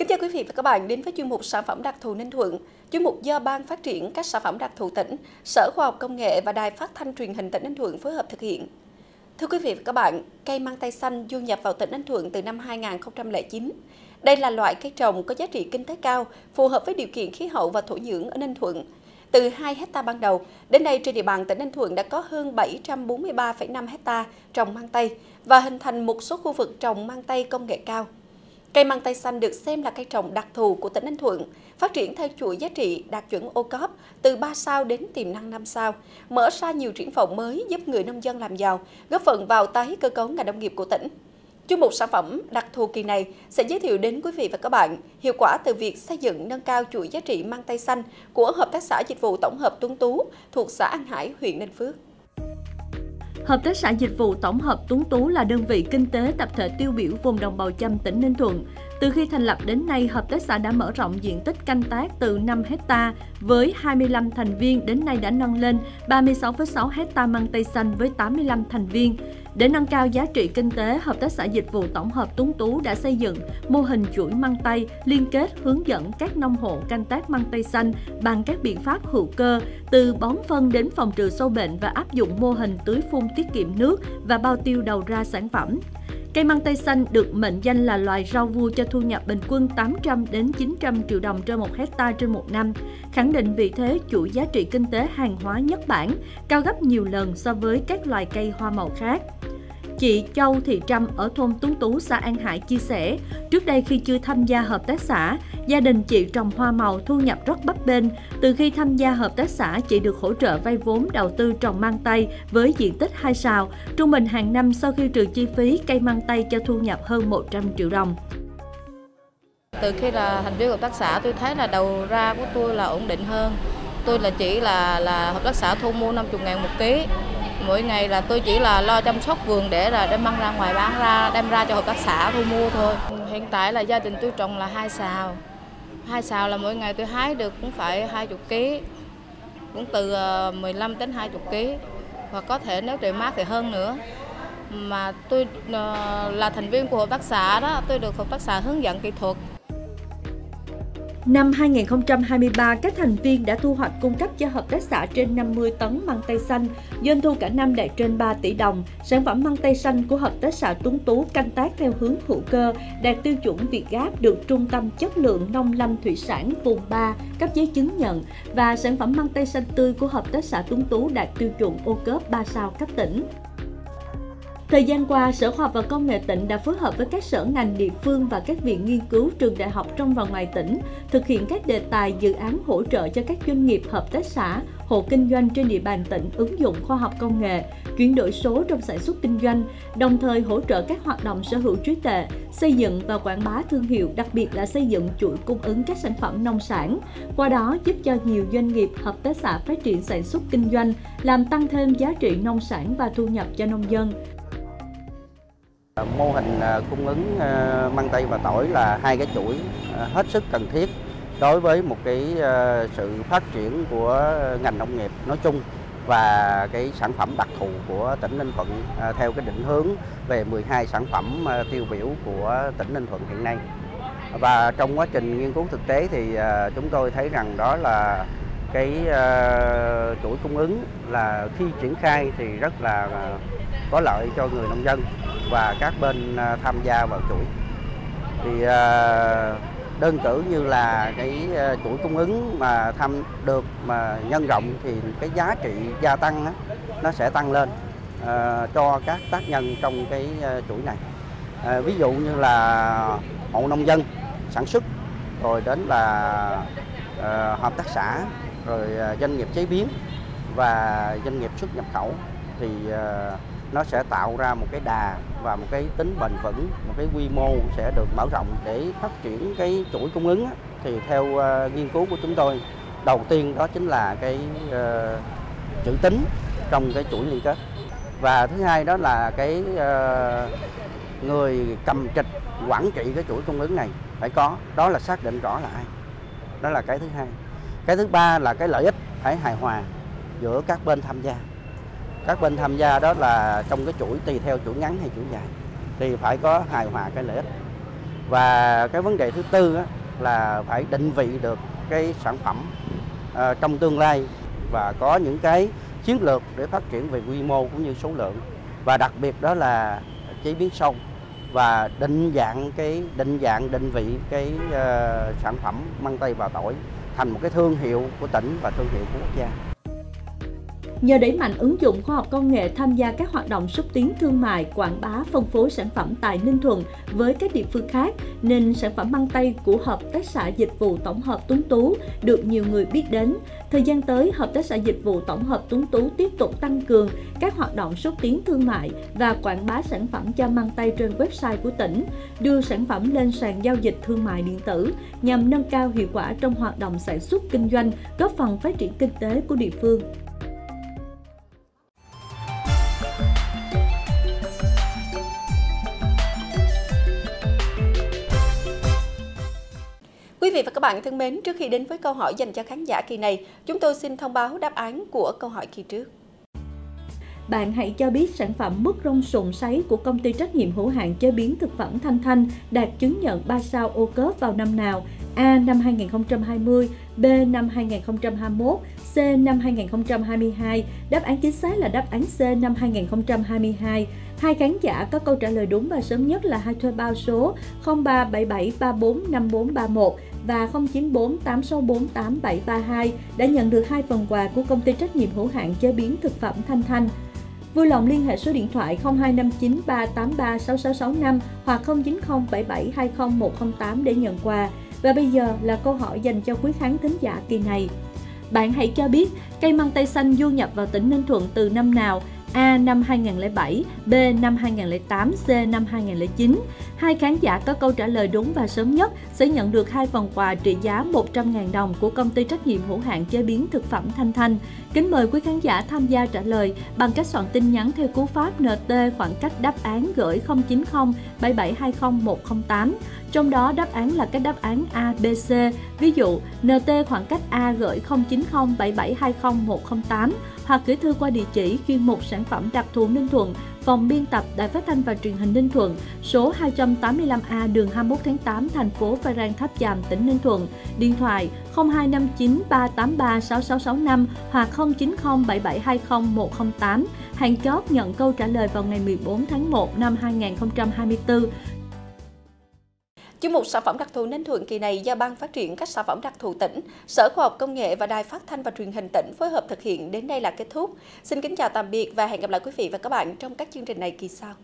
Kính chào quý vị và các bạn đến với chuyên mục Sản phẩm đặc thù Ninh Thuận, chuyên mục do Ban Phát triển các sản phẩm đặc thù tỉnh, Sở Khoa học Công nghệ và Đài Phát thanh Truyền hình tỉnh Ninh Thuận phối hợp thực hiện. Thưa quý vị và các bạn, cây mang tây xanh du nhập vào tỉnh Ninh Thuận từ năm 2009. Đây là loại cây trồng có giá trị kinh tế cao, phù hợp với điều kiện khí hậu và thổ nhưỡng ở Ninh Thuận. Từ 2 hectare ban đầu, đến nay trên địa bàn tỉnh Ninh Thuận đã có hơn 743,5 hectare trồng mang tây và hình thành một số khu vực trồng mang tây công nghệ cao. Cây mang tây xanh được xem là cây trồng đặc thù của tỉnh Ninh Thuận, phát triển theo chuỗi giá trị đạt chuẩn OCOP từ 3 sao đến tiềm năng 5 sao, mở ra nhiều triển vọng mới giúp người nông dân làm giàu, góp phần vào tái cơ cấu ngành nông nghiệp của tỉnh. Chuyên mục sản phẩm đặc thù kỳ này sẽ giới thiệu đến quý vị và các bạn hiệu quả từ việc xây dựng nâng cao chuỗi giá trị mang tây xanh của Hợp tác xã Dịch vụ Tổng hợp Tuấn Tú thuộc xã An Hải, huyện Ninh Phước. Hợp tác xã Dịch vụ Tổng hợp Tuấn Tú là đơn vị kinh tế tập thể tiêu biểu vùng đồng bào Chăm tỉnh Ninh Thuận. Từ khi thành lập đến nay, hợp tác xã đã mở rộng diện tích canh tác từ 5 hectare với 25 thành viên đến nay đã nâng lên 36,6 hectare măng tây xanh với 85 thành viên. Để nâng cao giá trị kinh tế, Hợp tác xã Dịch vụ Tổng hợp Tuấn Tú đã xây dựng mô hình chuỗi măng tây liên kết hướng dẫn các nông hộ canh tác măng tây xanh bằng các biện pháp hữu cơ, từ bón phân đến phòng trừ sâu bệnh và áp dụng mô hình tưới phun tiết kiệm nước và bao tiêu đầu ra sản phẩm. Cây măng tây xanh được mệnh danh là loài rau vua cho thu nhập bình quân 800 đến 900 triệu đồng trên 1 hectare trên 1 năm, khẳng định vị thế chuỗi giá trị kinh tế hàng hóa nhất bản, cao gấp nhiều lần so với các loài cây hoa màu khác. Chị Châu Thị Trâm ở thôn Tuấn Tú, xã An Hải chia sẻ, trước đây khi chưa tham gia hợp tác xã, gia đình chị trồng hoa màu thu nhập rất bấp bênh. Từ khi tham gia hợp tác xã, chị được hỗ trợ vay vốn đầu tư trồng mang tây với diện tích 2 sào. Trung bình hàng năm sau khi trừ chi phí, cây mang tây cho thu nhập hơn 100 triệu đồng. Từ khi là thành viên hợp tác xã, tôi thấy là đầu ra của tôi là ổn định hơn. Tôi là chỉ là hợp tác xã thu mua 50.000 một ký. Mỗi ngày là tôi chỉ là lo chăm sóc vườn để là đem mang ra ngoài bán ra, đem ra cho hợp tác xã thu mua thôi. Hiện tại là gia đình tôi trồng là 2 sào. 2 sào là mỗi ngày tôi hái được cũng phải 20 kg. Cũng từ 15 đến 20 kg. Và có thể nếu trời mát thì hơn nữa. Mà tôi là thành viên của hợp tác xã đó, tôi được hợp tác xã hướng dẫn kỹ thuật. Năm 2023, các thành viên đã thu hoạch cung cấp cho hợp tác xã trên 50 tấn măng tây xanh, doanh thu cả năm đạt trên 3 tỷ đồng. Sản phẩm măng tây xanh của hợp tác xã Tuấn Tú canh tác theo hướng hữu cơ, đạt tiêu chuẩn VietGAP được Trung tâm Chất lượng Nông Lâm Thủy Sản vùng 3 cấp giấy chứng nhận và sản phẩm măng tây xanh tươi của hợp tác xã Tuấn Tú đạt tiêu chuẩn OCOP 3 sao cấp tỉnh. Thời gian qua, Sở Khoa học và Công nghệ tỉnh đã phối hợp với các sở ngành địa phương và các viện nghiên cứu, trường đại học trong và ngoài tỉnh, thực hiện các đề tài dự án hỗ trợ cho các doanh nghiệp, hợp tác xã, hộ kinh doanh trên địa bàn tỉnh ứng dụng khoa học công nghệ, chuyển đổi số trong sản xuất kinh doanh, đồng thời hỗ trợ các hoạt động sở hữu trí tuệ, xây dựng và quảng bá thương hiệu, đặc biệt là xây dựng chuỗi cung ứng các sản phẩm nông sản. Qua đó giúp cho nhiều doanh nghiệp, hợp tác xã phát triển sản xuất kinh doanh, làm tăng thêm giá trị nông sản và thu nhập cho nông dân. Mô hình cung ứng măng tây và tỏi là hai cái chuỗi hết sức cần thiết đối với một cái sự phát triển của ngành nông nghiệp nói chung và cái sản phẩm đặc thù của tỉnh Ninh Thuận theo cái định hướng về 12 sản phẩm tiêu biểu của tỉnh Ninh Thuận hiện nay. Và trong quá trình nghiên cứu thực tế thì chúng tôi thấy rằng đó là cái chuỗi cung ứng là khi triển khai thì rất là có lợi cho người nông dân và các bên tham gia vào chuỗi. Thì đơn cử như là cái chuỗi cung ứng mà nhân rộng thì cái giá trị gia tăng đó, nó sẽ tăng lên cho các tác nhân trong cái chuỗi này. Ví dụ như là hộ nông dân sản xuất, rồi đến là hợp tác xã, rồi doanh nghiệp chế biến và doanh nghiệp xuất nhập khẩu thì nó sẽ tạo ra một cái đà và một cái tính bền vững, một cái quy mô sẽ được mở rộng để phát triển cái chuỗi cung ứng. Thì theo nghiên cứu của chúng tôi, đầu tiên đó chính là cái chữ tín trong cái chuỗi liên kết, và thứ hai đó là cái người cầm trịch quản trị cái chuỗi cung ứng này phải có, đó là xác định rõ là ai. Đó là cái thứ hai. Cái thứ ba là cái lợi ích phải hài hòa giữa các bên tham gia. Các bên tham gia đó là trong cái chuỗi, tùy theo chuỗi ngắn hay chuỗi dài thì phải có hài hòa cái lợi ích. Và cái vấn đề thứ tư là phải định vị được cái sản phẩm trong tương lai và có những cái chiến lược để phát triển về quy mô cũng như số lượng, và đặc biệt đó là chế biến sâu và định vị cái sản phẩm măng tây và tỏi thành một cái thương hiệu của tỉnh và thương hiệu của quốc gia. Nhờ đẩy mạnh ứng dụng khoa học công nghệ tham gia các hoạt động xúc tiến thương mại, quảng bá, phân phối sản phẩm tại Ninh Thuận với các địa phương khác, nên sản phẩm măng tây của Hợp tác xã Dịch vụ Tổng hợp Tuấn Tú được nhiều người biết đến. Thời gian tới, Hợp tác xã Dịch vụ Tổng hợp Tuấn Tú tiếp tục tăng cường các hoạt động xúc tiến thương mại và quảng bá sản phẩm cho măng tây trên website của tỉnh, đưa sản phẩm lên sàn giao dịch thương mại điện tử nhằm nâng cao hiệu quả trong hoạt động sản xuất kinh doanh, góp phần phát triển kinh tế của địa phương. Quý vị và các bạn thân mến, trước khi đến với câu hỏi dành cho khán giả kỳ này, chúng tôi xin thông báo đáp án của câu hỏi kỳ trước. Bạn hãy cho biết sản phẩm mứt rong sụn sấy của Công ty Trách nhiệm Hữu hạn Chế biến Thực phẩm Thanh Thanh đạt chứng nhận 3 sao OCOP vào năm nào? A. Năm 2020, B. Năm 2021, C. Năm 2022. Đáp án chính xác là đáp án C. Năm 2022. Hai khán giả có câu trả lời đúng và sớm nhất là hai thuê bao số 0377345431 và 0948648732 đã nhận được hai phần quà của Công ty Trách nhiệm Hữu hạn Chế biến Thực phẩm Thanh Thanh. Vui lòng liên hệ số điện thoại 025938366665 hoặc 0907720108 để nhận quà. Và bây giờ là câu hỏi dành cho quý khán thính giả kỳ này. Bạn hãy cho biết cây măng tây xanh du nhập vào tỉnh Ninh Thuận từ năm nào? A. Năm 2007, B. Năm 2008, C. Năm 2009. Hai khán giả có câu trả lời đúng và sớm nhất sẽ nhận được hai phần quà trị giá 100.000 đồng của Công ty Trách nhiệm Hữu hạn Chế biến Thực phẩm Thanh Thanh. Kính mời quý khán giả tham gia trả lời bằng cách soạn tin nhắn theo cú pháp NT khoảng cách đáp án gửi 0907720108. Trong đó đáp án là các đáp án A, B, C. Ví dụ, NT khoảng cách A gửi 0907720108 hoặc gửi thư qua địa chỉ chuyên mục sản phẩm đặc thù Ninh Thuận, phòng biên tập Đài Phát thanh và Truyền hình Ninh Thuận, số 285A đường 21 tháng 8, thành phố Plei Rang, Tháp Chàm, tỉnh Ninh Thuận, điện thoại 025938366665 hoặc 0907720108. Hàng chót nhận câu trả lời vào ngày 14 tháng 1 năm 2024. Chương mục sản phẩm đặc thù Ninh Thuận kỳ này do Ban Phát triển các sản phẩm đặc thù tỉnh, Sở Khoa học Công nghệ và Đài Phát thanh và Truyền hình tỉnh phối hợp thực hiện đến đây là kết thúc. Xin kính chào tạm biệt và hẹn gặp lại quý vị và các bạn trong các chương trình này kỳ sau.